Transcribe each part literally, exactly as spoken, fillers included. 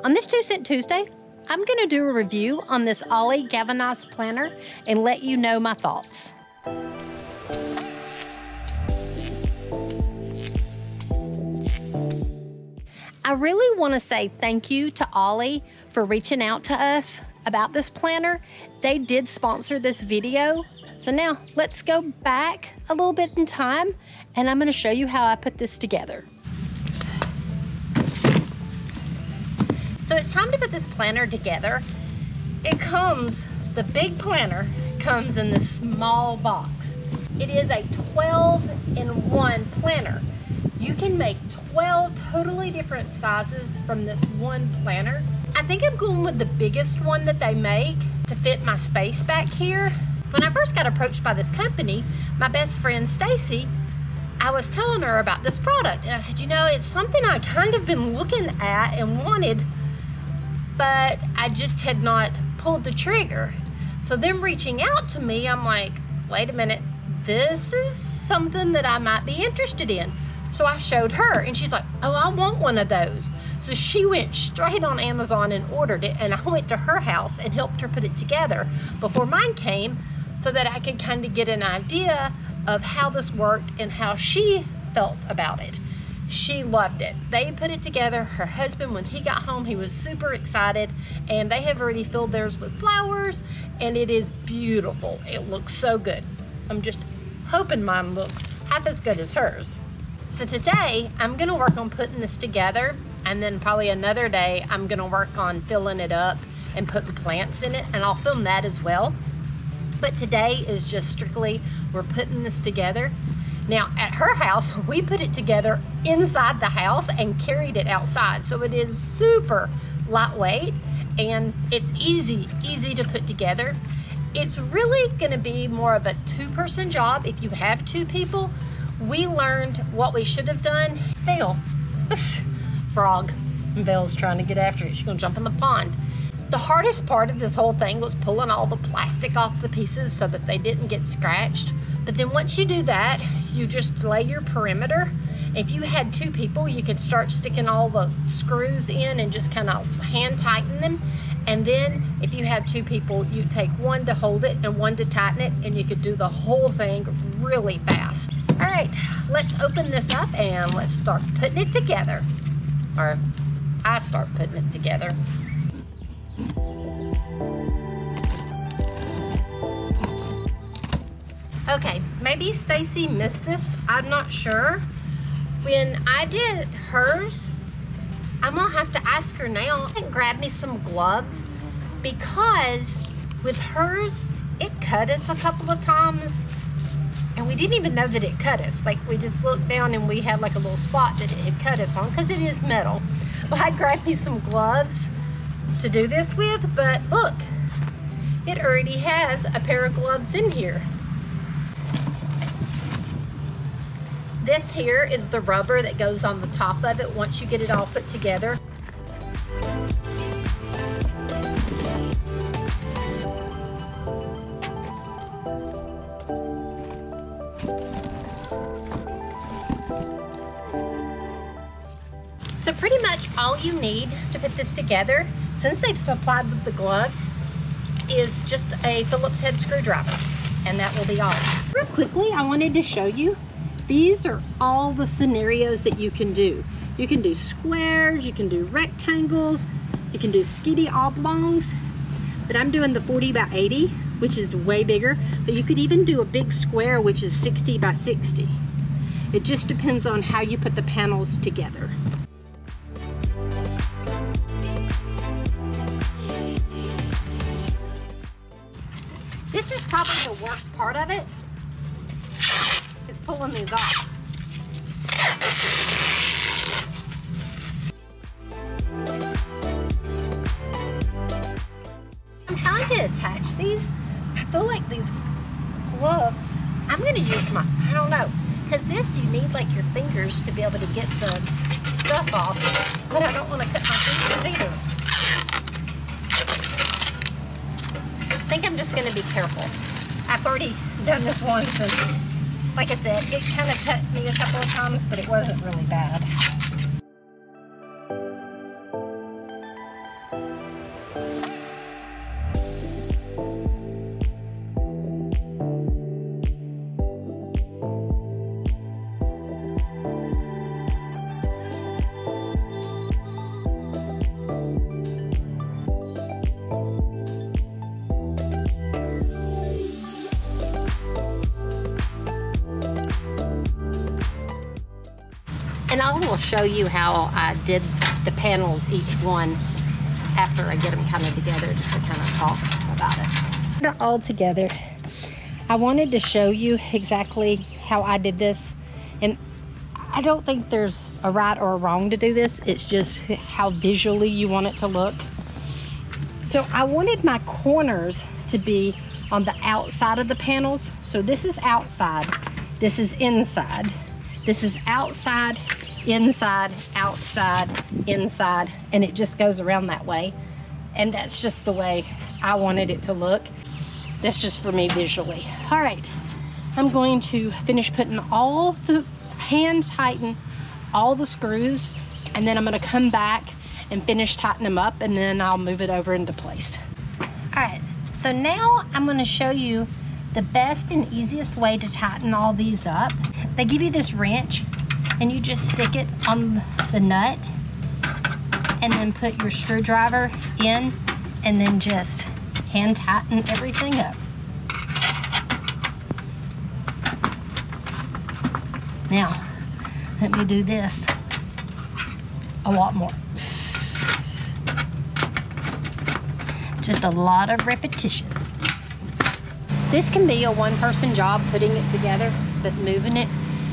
On this Two Cent Tuesday, I'm going to do a review on this Olle galvanized planter and let you know my thoughts. I really want to say thank you to Olle for reaching out to us about this planter. They did sponsor this video. So now let's go back a little bit in time and I'm going to show you how I put this together. So it's time to put this planter together. It comes, the big planter comes in this small box. It is a twelve in one planter. You can make twelve totally different sizes from this one planter. I think I'm going with the biggest one that they make to fit my space back here. When I first got approached by this company, my best friend Stacy, I was telling her about this product and I said, you know, it's something I kind of been looking at and wanted, but I just had not pulled the trigger. So them reaching out to me, I'm like, wait a minute, this is something that I might be interested in. So I showed her and she's like, oh, I want one of those. So she went straight on Amazon and ordered it, and I went to her house and helped her put it together before mine came so that I could kind of get an idea of how this worked and how she felt about it. She loved it. They put it together. Her husband, when he got home, he was super excited, and they have already filled theirs with flowers, and it is beautiful. It looks so good. I'm just hoping mine looks half as good as hers. So today, I'm gonna work on putting this together, and then probably another day, I'm gonna work on filling it up and putting plants in it, and I'll film that as well. But today is just strictly, we're putting this together. Now, at her house, we put it together inside the house and carried it outside. So it is super lightweight and it's easy, easy to put together. It's really gonna be more of a two-person job if you have two people. We learned what we should have done. Belle, frog, and Belle's trying to get after it. She's gonna jump in the pond. The hardest part of this whole thing was pulling all the plastic off the pieces so that they didn't get scratched. But then once you do that, you just lay your perimeter. If you had two people, you could start sticking all the screws in and just kind of hand tighten them. And then if you have two people, you take one to hold it and one to tighten it, and you could do the whole thing really fast. All right, let's open this up and let's start putting it together. Or I start putting it together. Okay, maybe Stacy missed this, I'm not sure. When I did hers, I'm gonna have to ask her now and grab me some gloves, because with hers, it cut us a couple of times and we didn't even know that it cut us. Like, we just looked down and we had like a little spot that it had cut us on, because it is metal. Well, I grabbed me some gloves to do this with, but look, it already has a pair of gloves in here. This here is the rubber that goes on the top of it once you get it all put together. So pretty much all you need to put this together, since they've supplied with the gloves, is just a Phillips head screwdriver, and that will be all. Real quickly, I wanted to show you, these are all the scenarios that you can do. You can do squares, you can do rectangles, you can do skitty oblongs, but I'm doing the forty by eighty, which is way bigger, but you could even do a big square, which is sixty by sixty. It just depends on how you put the panels together. This is probably the worst part of it. Pulling these off. I'm trying to attach these. I feel like these gloves, I'm gonna use my, I don't know, because this you need like your fingers to be able to get the stuff off, but I don't want to cut my fingers either. I think I'm just gonna be careful. I've already done this once, and like I said, it kind of cut me a couple of times, but it wasn't really bad. And I will show you how I did the panels, each one, after I get them kind of together, just to kind of talk about it. All together, I wanted to show you exactly how I did this. And I don't think there's a right or a wrong to do this. It's just how visually you want it to look. So I wanted my corners to be on the outside of the panels. So this is outside, this is inside. This is outside, inside, outside, inside, and it just goes around that way. And that's just the way I wanted it to look. That's just for me visually. All right, I'm going to finish putting all the, hand tighten all the screws, and then I'm gonna come back and finish tightening them up, and then I'll move it over into place. All right, so now I'm gonna show you the best and easiest way to tighten all these up. They give you this wrench, and you just stick it on the nut, and then put your screwdriver in, and then just hand tighten everything up. Now, let me do this a lot more. Just a lot of repetition. This can be a one-person job, putting it together, but moving it,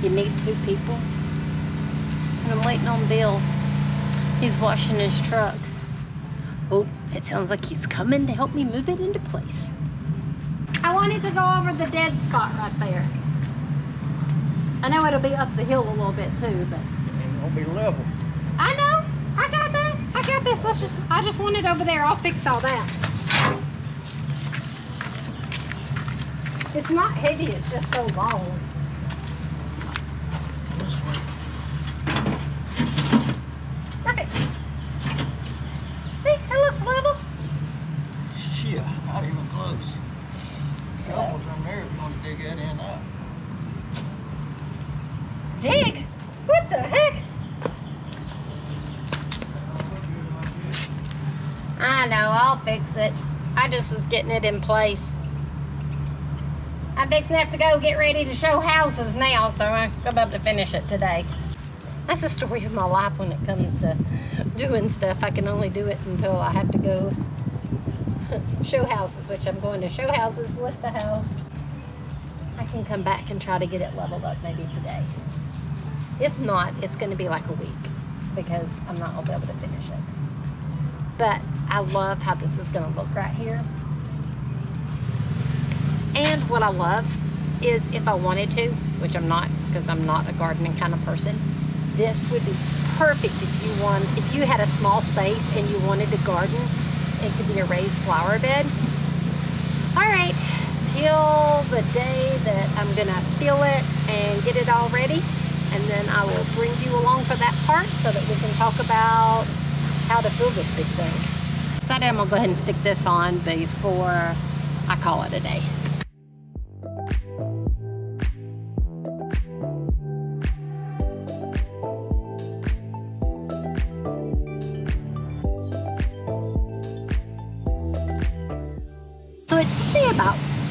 you need two people. And I'm waiting on Bill. He's washing his truck. Oh, it sounds like he's coming to help me move it into place. I wanted to go over the dead spot right there. I know it'll be up the hill a little bit too, but it won't be level. I know. I got that. I got this. Let's just. I just want it over there. I'll fix all that. It's not heavy, it's just so long. This way. Perfect. See, it looks level. Yeah, not even close. You almost on there if you want to dig that in up. Dig? What the heck? I know, I'll fix it. I just was getting it in place. I'm fixing to have to go get ready to show houses now, so I'm about to finish it today. That's the story of my life when it comes to doing stuff. I can only do it until I have to go show houses, which I'm going to show houses, list a house. I can come back and try to get it leveled up maybe today. If not, it's going to be like a week because I'm not going to be able to finish it. But I love how this is going to look right here. And what I love is if I wanted to, which I'm not because I'm not a gardening kind of person, this would be perfect if you want, if you had a small space and you wanted to garden, it could be a raised flower bed. All right, till the day that I'm gonna fill it and get it all ready, and then I will bring you along for that part so that we can talk about how to fill this big thing. So I'm gonna go ahead and stick this on before I call it a day.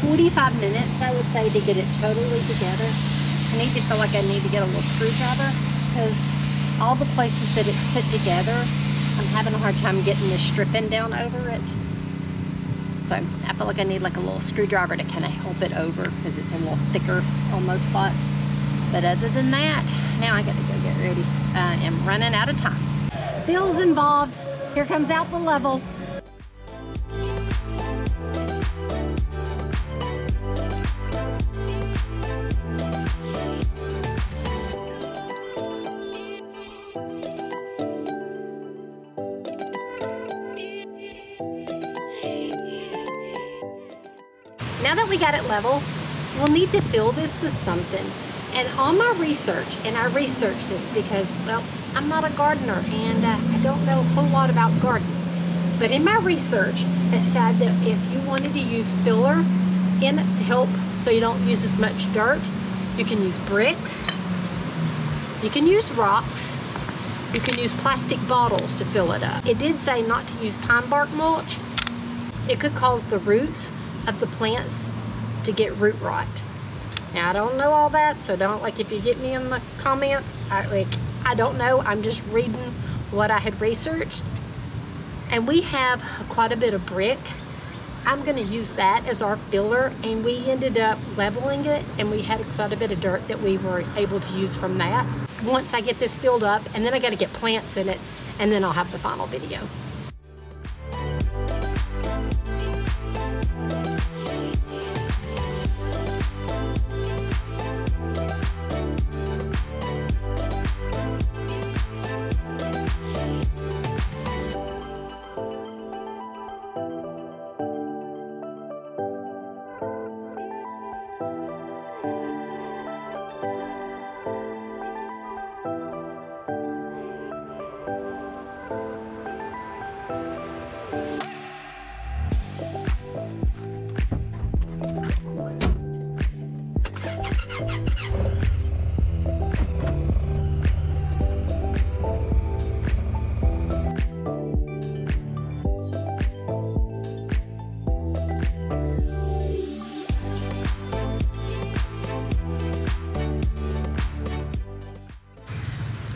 forty-five minutes, I would say, to get it totally together. I need to feel like I need to get a little screwdriver because all the places that it's put together, I'm having a hard time getting the stripping down over it. So I feel like I need like a little screwdriver to kind of help it over because it's a little thicker on those spots. But other than that, now I got to go get ready. I am running out of time. Bill's involved. Here comes out the level. Now that we got it level, we'll need to fill this with something. And on my research, and I researched this because, well, I'm not a gardener and uh, I don't know a whole lot about gardening. But in my research, it said that if you wanted to use filler in it to help so you don't use as much dirt, you can use bricks, you can use rocks, you can use plastic bottles to fill it up. It did say not to use pine bark mulch. It could cause the roots of the plants to get root rot. Now I don't know all that, so don't, like, if you get me in the comments, I like I don't know, I'm just reading what I had researched. And we have quite a bit of brick. I'm gonna use that as our filler, and we ended up leveling it, and we had quite a bit of dirt that we were able to use from that. Once I get this filled up, and then I gotta get plants in it, and then I'll have the final video.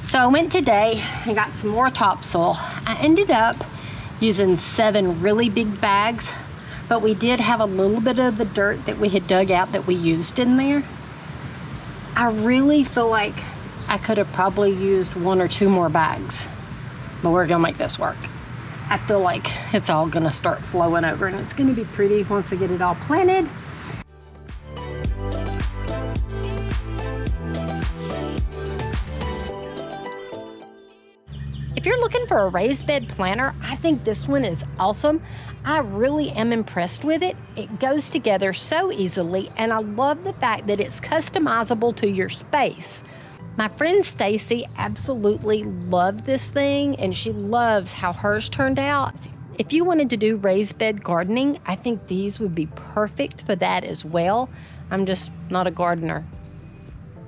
So I went today and got some more topsoil. I ended up using seven really big bags, but we did have a little bit of the dirt that we had dug out that we used in there. I really feel like I could have probably used one or two more bags, but we're gonna make this work. I feel like it's all gonna start flowing over, and it's gonna be pretty once I get it all planted. If you're looking for a raised bed planter, I think this one is awesome. I really am impressed with it. It goes together so easily, and I love the fact that it's customizable to your space. My friend Stacy absolutely loved this thing, and she loves how hers turned out. If you wanted to do raised bed gardening, I think these would be perfect for that as well. I'm just not a gardener.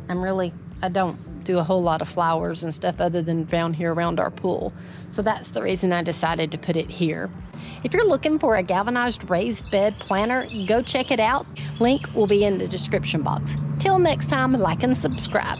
I'm really, I don't. do a whole lot of flowers and stuff other than down here around our pool. So that's the reason I decided to put it here. If you're looking for a galvanized raised bed planter, go check it out. Link will be in the description box. Till next time, like and subscribe.